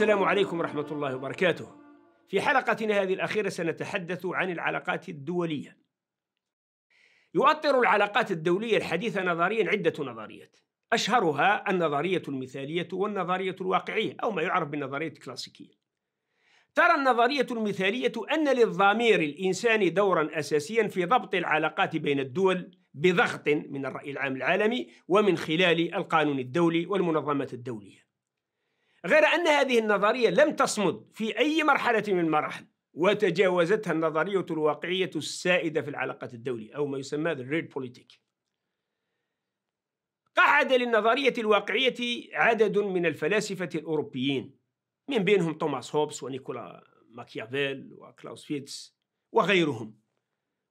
السلام عليكم ورحمة الله وبركاته. في حلقتنا هذه الأخيرة سنتحدث عن العلاقات الدولية. يؤطر العلاقات الدولية الحديثة نظرياً عدة نظريات، أشهرها النظرية المثالية والنظرية الواقعية أو ما يعرف بالنظرية الكلاسيكية. ترى النظرية المثالية أن للضمير الإنساني دوراً أساسياً في ضبط العلاقات بين الدول بضغط من الرأي العام العالمي ومن خلال القانون الدولي والمنظمات الدولية. غير أن هذه النظرية لم تصمد في أي مرحلة من المراحل، وتجاوزتها النظرية الواقعية السائدة في العلاقات الدولية أو ما يسمى الريل بوليتيك. قعد للنظرية الواقعية عدد من الفلاسفة الأوروبيين، من بينهم توماس هوبس ونيكولا ماكيافيل وكلاوس فيتس وغيرهم.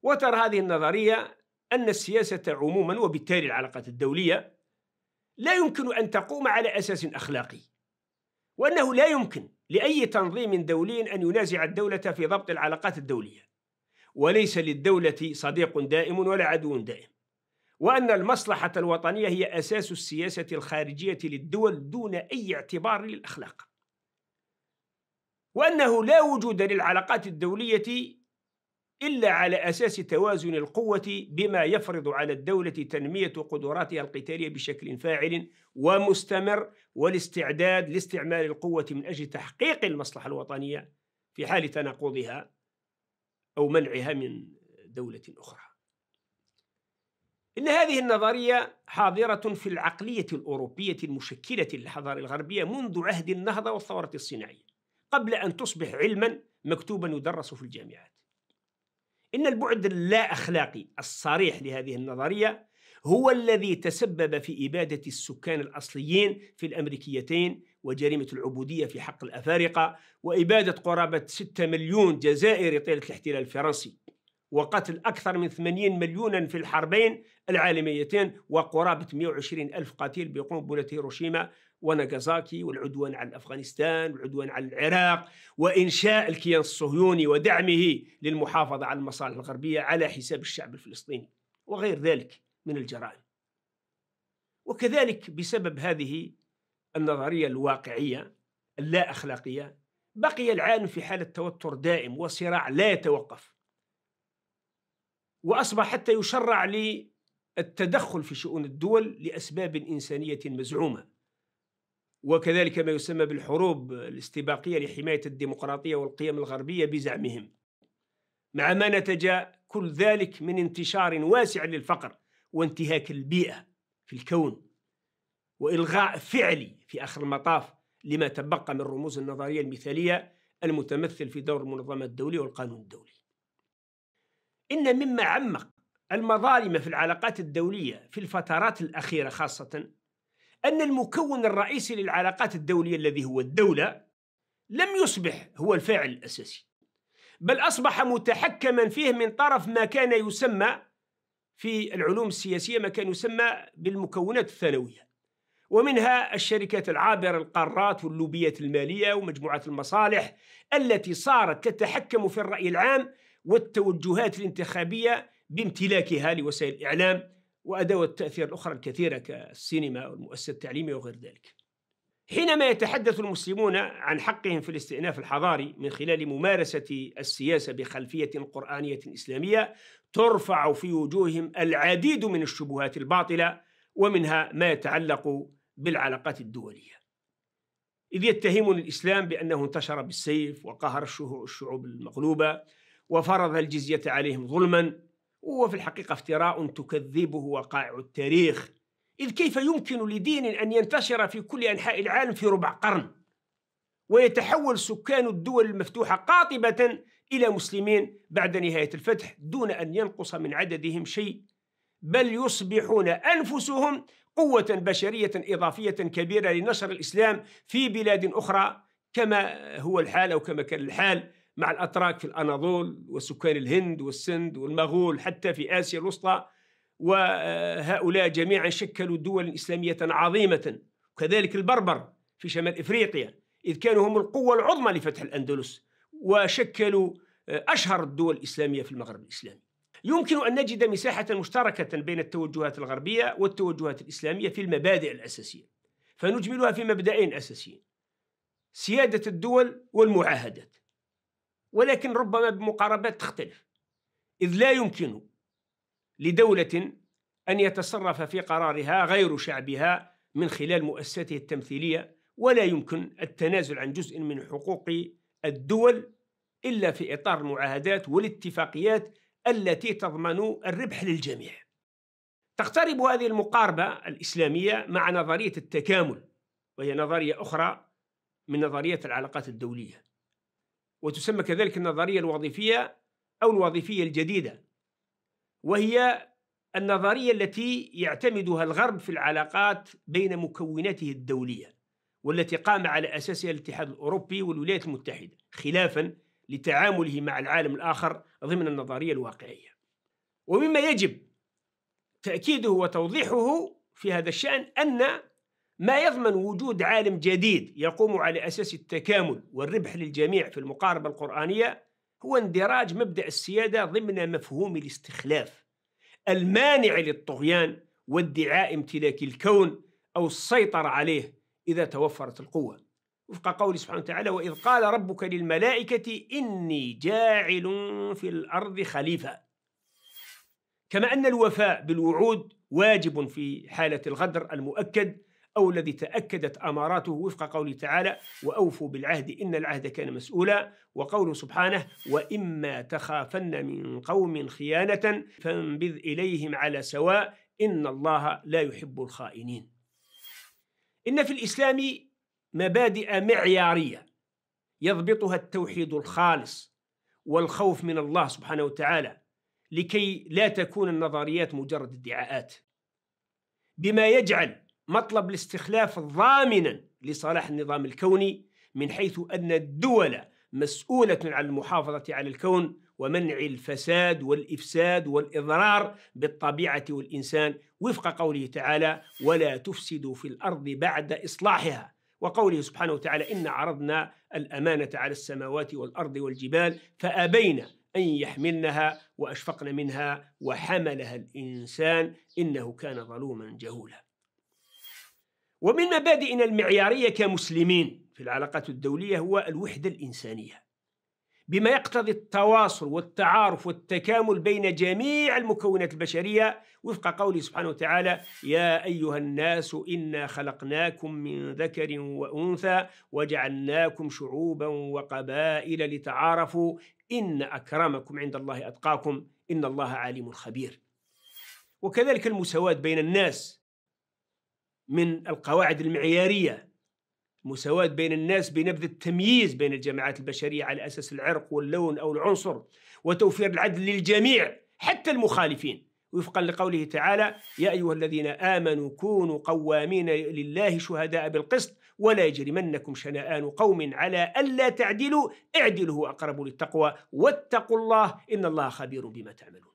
وترى هذه النظرية أن السياسة عموما وبالتالي العلاقات الدولية لا يمكن أن تقوم على أساس أخلاقي، وأنه لا يمكن لأي تنظيم دولي أن ينازع الدولة في ضبط العلاقات الدولية، وليس للدولة صديق دائم ولا عدو دائم، وأن المصلحة الوطنية هي أساس السياسة الخارجية للدول دون أي اعتبار للأخلاق، وأنه لا وجود للعلاقات الدولية إلا على أساس توازن القوة بما يفرض على الدولة تنمية قدراتها القتالية بشكل فاعل ومستمر والاستعداد لاستعمال القوة من أجل تحقيق المصلحة الوطنية في حال تناقضها أو منعها من دولة أخرى. إن هذه النظرية حاضرة في العقلية الأوروبية المشكلة للحضارة الغربية منذ عهد النهضة والثورة الصناعية، قبل أن تصبح علما مكتوبا يدرس في الجامعات. إن البعد اللا أخلاقي الصريح لهذه النظرية هو الذي تسبب في إبادة السكان الأصليين في الأمريكيتين وجريمة العبودية في حق الأفارقة وإبادة قرابة 6 مليون جزائري طيلة الاحتلال الفرنسي وقتل أكثر من 80 مليونا في الحربين العالميتين وقرابة 120 ألف قتيل بقنبلة هيروشيما وناغازاكي والعدوان على أفغانستان والعدوان على العراق وإنشاء الكيان الصهيوني ودعمه للمحافظة على المصالح الغربية على حساب الشعب الفلسطيني وغير ذلك من الجرائم. وكذلك بسبب هذه النظرية الواقعية اللا أخلاقية بقي العالم في حالة توتر دائم وصراع لا يتوقف، وأصبح حتى يشرع للتدخل في شؤون الدول لأسباب إنسانية مزعومة، وكذلك ما يسمى بالحروب الاستباقية لحماية الديمقراطية والقيم الغربية بزعمهم، مع ما نتج كل ذلك من انتشار واسع للفقر وانتهاك البيئة في الكون وإلغاء فعلي في آخر المطاف لما تبقى من رموز النظرية المثالية المتمثل في دور المنظمات الدولية والقانون الدولي. إن مما عمق المظالم في العلاقات الدولية في الفترات الأخيرة خاصة أن المكون الرئيسي للعلاقات الدولية الذي هو الدولة لم يصبح هو الفاعل الأساسي، بل أصبح متحكما فيه من طرف ما كان يسمى في العلوم السياسية ما كان يسمى بالمكونات الثانوية، ومنها الشركات العابرة، القارات واللوبيات المالية ومجموعات المصالح التي صارت تتحكم في الرأي العام والتوجهات الانتخابية بامتلاكها لوسائل الإعلام وأدوات التأثير الأخرى الكثيرة كالسينما والمؤسسة التعليمية وغير ذلك. حينما يتحدث المسلمون عن حقهم في الاستئناف الحضاري من خلال ممارسة السياسة بخلفية قرآنية إسلامية ترفع في وجوههم العديد من الشبهات الباطلة، ومنها ما يتعلق بالعلاقات الدولية، إذ يتهمون الإسلام بأنه انتشر بالسيف وقهر الشعوب المغلوبة وفرض الجزية عليهم ظلماً، وفي الحقيقة افتراء تكذبه وقائع التاريخ، إذ كيف يمكن لدين أن ينتشر في كل أنحاء العالم في ربع قرن ويتحول سكان الدول المفتوحة قاطبة إلى مسلمين بعد نهاية الفتح دون أن ينقص من عددهم شيء، بل يصبحون أنفسهم قوة بشرية إضافية كبيرة لنشر الإسلام في بلاد أخرى، كما هو الحال أو كما كان الحال مع الأتراك في الأناضول وسكان الهند والسند والمغول حتى في آسيا الوسطى، وهؤلاء جميعا شكلوا دولا إسلامية عظيمة، وكذلك البربر في شمال إفريقيا إذ كانوا هم القوة العظمى لفتح الأندلس وشكلوا أشهر الدول الإسلامية في المغرب الإسلامي. يمكن أن نجد مساحة مشتركة بين التوجهات الغربية والتوجهات الإسلامية في المبادئ الأساسية، فنجملها في مبدئين أساسيين: سيادة الدول والمعاهدات، ولكن ربما بمقاربات تختلف، إذ لا يمكن لدولة أن يتصرف في قرارها غير شعبها من خلال مؤسساته التمثيلية، ولا يمكن التنازل عن جزء من حقوق الدول إلا في إطار المعاهدات والاتفاقيات التي تضمن الربح للجميع. تقترب هذه المقاربة الإسلامية مع نظرية التكامل، وهي نظرية أخرى من نظرية العلاقات الدولية، وتسمى كذلك النظرية الوظيفية أو الوظيفية الجديدة، وهي النظرية التي يعتمدها الغرب في العلاقات بين مكوناته الدولية، والتي قام على أساسها الاتحاد الأوروبي والولايات المتحدة، خلافاً لتعامله مع العالم الآخر ضمن النظرية الواقعية. ومما يجب تأكيده وتوضيحه في هذا الشأن أن ما يضمن وجود عالم جديد يقوم على أساس التكامل والربح للجميع في المقاربة القرآنية هو اندراج مبدأ السيادة ضمن مفهوم الاستخلاف المانع للطغيان وادعاء امتلاك الكون أو السيطرة عليه إذا توفرت القوة، وفق قوله سبحانه وتعالى: وإذ قال ربك للملائكة إني جاعل في الأرض خليفة. كما أن الوفاء بالوعود واجب في حالة الغدر المؤكد أو الذي تأكدت أماراته، وفق قوله تعالى: وأوفوا بالعهد إن العهد كان مسؤولا، وقوله سبحانه: وإما تخافن من قوم خيانة فانبذ إليهم على سواء إن الله لا يحب الخائنين. إن في الإسلام مبادئ معيارية يضبطها التوحيد الخالص والخوف من الله سبحانه وتعالى، لكي لا تكون النظريات مجرد ادعاءات، بما يجعل مطلب الاستخلاف ضامنا لصلاح النظام الكوني، من حيث أن الدول مسؤولة عن المحافظة على الكون ومنع الفساد والإفساد والإضرار بالطبيعة والإنسان، وفق قوله تعالى: ولا تفسدوا في الأرض بعد إصلاحها، وقوله سبحانه وتعالى: إن عرضنا الأمانة على السماوات والأرض والجبال فأبين أن يحملنها وأشفقن منها وحملها الإنسان إنه كان ظلوما جهولا. ومن مبادئنا المعيارية كمسلمين في العلاقات الدولية هو الوحدة الإنسانية، بما يقتضي التواصل والتعارف والتكامل بين جميع المكونات البشرية، وفق قوله سبحانه وتعالى: يا أيها الناس إنا خلقناكم من ذكر وأنثى وجعلناكم شعوبا وقبائل لتعارفوا إن أكرمكم عند الله أتقاكم إن الله عليم خبير. وكذلك المساواة بين الناس من القواعد المعيارية، مساواة بين الناس بنبذ التمييز بين الجماعات البشرية على أساس العرق واللون أو العنصر، وتوفير العدل للجميع حتى المخالفين، وفقا لقوله تعالى: يا أيها الذين آمنوا كونوا قوامين لله شهداء بالقسط ولا يجرمنكم شنآن قوم على ألا تعدلوا اعدلوا هو أقرب للتقوى واتقوا الله إن الله خبير بما تعملون.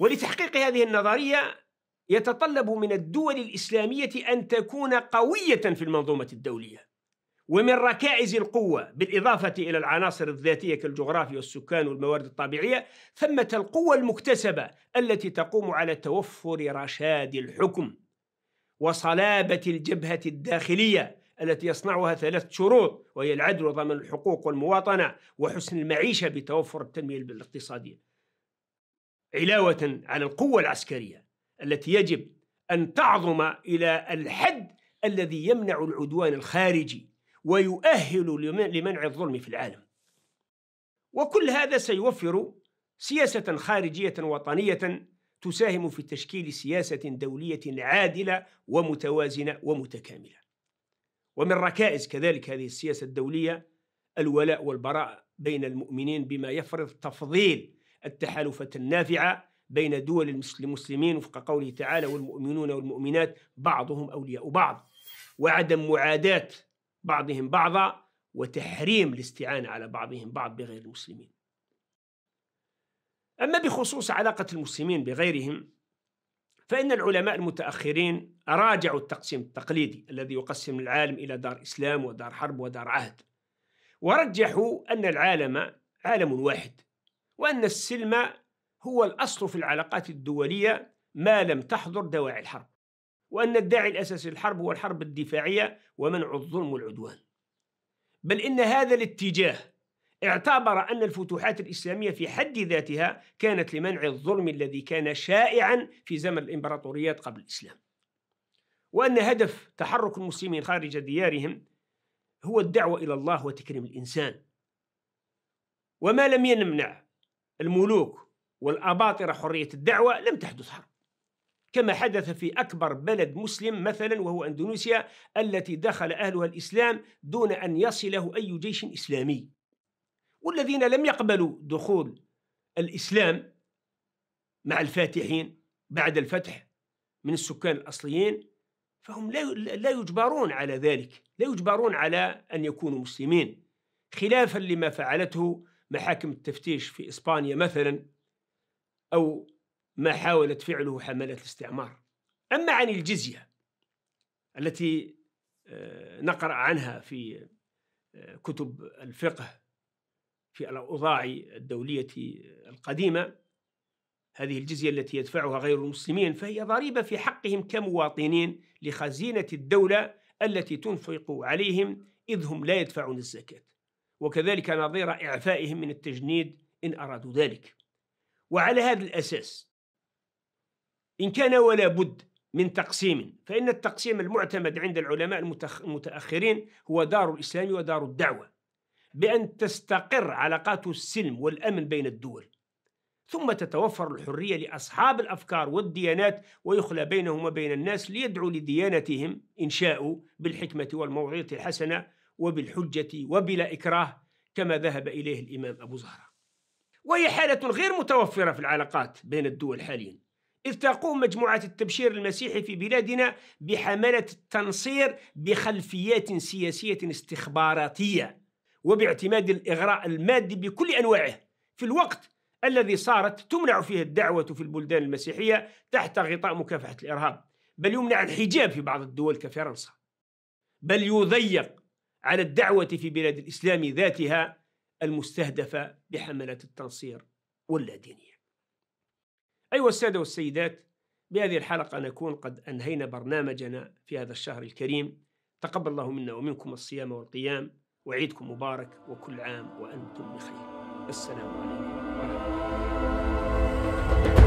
ولتحقيق هذه النظرية يتطلب من الدول الإسلامية أن تكون قوية في المنظومة الدولية ومن ركائز القوة، بالإضافة إلى العناصر الذاتية كالجغرافيا والسكان والموارد الطبيعية، ثمة القوة المكتسبة التي تقوم على توفر رشاد الحكم وصلابة الجبهة الداخلية التي يصنعها ثلاث شروط، وهي العدل وضمان الحقوق والمواطنة وحسن المعيشة بتوفر التنمية الاقتصادية، علاوة على القوة العسكرية التي يجب أن تعظم إلى الحد الذي يمنع العدوان الخارجي ويؤهل لمنع الظلم في العالم. وكل هذا سيوفر سياسة خارجية وطنية تساهم في تشكيل سياسة دولية عادلة ومتوازنة ومتكاملة. ومن ركائز كذلك هذه السياسة الدولية الولاء والبراء بين المؤمنين، بما يفرض تفضيل التحالفات النافعة بين دول المسلمين، وفق قوله تعالى: والمؤمنون والمؤمنات بعضهم أولياء بعض، وعدم معاداة بعضهم بعضا، وتحريم الاستعانة على بعضهم بعض بغير المسلمين. أما بخصوص علاقة المسلمين بغيرهم، فإن العلماء المتأخرين راجعوا التقسيم التقليدي الذي يقسم العالم إلى دار إسلام ودار حرب ودار عهد، ورجحوا أن العالم عالم واحد، وأن السلم هو الأصل في العلاقات الدولية ما لم تحضر دواعي الحرب، وأن الداعي الأساسي للحرب هو الحرب الدفاعية ومنع الظلم والعدوان. بل إن هذا الاتجاه اعتبر أن الفتوحات الإسلامية في حد ذاتها كانت لمنع الظلم الذي كان شائعا في زمن الإمبراطوريات قبل الإسلام، وأن هدف تحرك المسلمين خارج ديارهم هو الدعوة إلى الله وتكريم الإنسان. وما لم يمنع الملوك والأباطرة حرية الدعوة لم تحدث حرب، كما حدث في أكبر بلد مسلم مثلا وهو أندونيسيا التي دخل أهلها الإسلام دون أن يصله أي جيش إسلامي، والذين لم يقبلوا دخول الإسلام مع الفاتحين بعد الفتح من السكان الأصليين فهم لا يجبرون على ذلك، لا يجبرون على أن يكونوا مسلمين، خلافا لما فعلته محاكم التفتيش في إسبانيا مثلا أو ما حاولت فعله حملات الاستعمار. أما عن الجزية التي نقرأ عنها في كتب الفقه في الأوضاع الدولية القديمة، هذه الجزية التي يدفعها غير المسلمين فهي ضريبة في حقهم كمواطنين لخزينة الدولة التي تنفق عليهم إذ هم لا يدفعون الزكاة، وكذلك نظير إعفائهم من التجنيد إن أرادوا ذلك. وعلى هذا الأساس إن كان ولا بد من تقسيم، فإن التقسيم المعتمد عند العلماء المتأخرين هو دار الإسلام ودار الدعوة، بأن تستقر علاقات السلم والأمن بين الدول، ثم تتوفر الحرية لأصحاب الأفكار والديانات ويخلى بينهم وبين الناس ليدعوا لديانتهم إن شاءوا بالحكمة والموعظة الحسنة وبالحجة وبلا إكراه، كما ذهب إليه الإمام أبو زهرة. وهي حالة غير متوفرة في العلاقات بين الدول حاليا، إذ تقوم مجموعة التبشير المسيحي في بلادنا بحملة التنصير بخلفيات سياسية استخباراتية وباعتماد الإغراء المادي بكل أنواعه، في الوقت الذي صارت تمنع فيه الدعوة في البلدان المسيحية تحت غطاء مكافحة الإرهاب، بل يمنع الحجاب في بعض الدول كفرنسا، بل يضيق على الدعوة في بلاد الإسلام ذاتها المستهدفة بحملات التنصير واللادينية. أيها السادة والسيدات، بهذه الحلقة نكون قد أنهينا برنامجنا في هذا الشهر الكريم. تقبل الله منا ومنكم الصيام والقيام، وعيدكم مبارك، وكل عام وأنتم بخير. السلام عليكم ورحمة الله.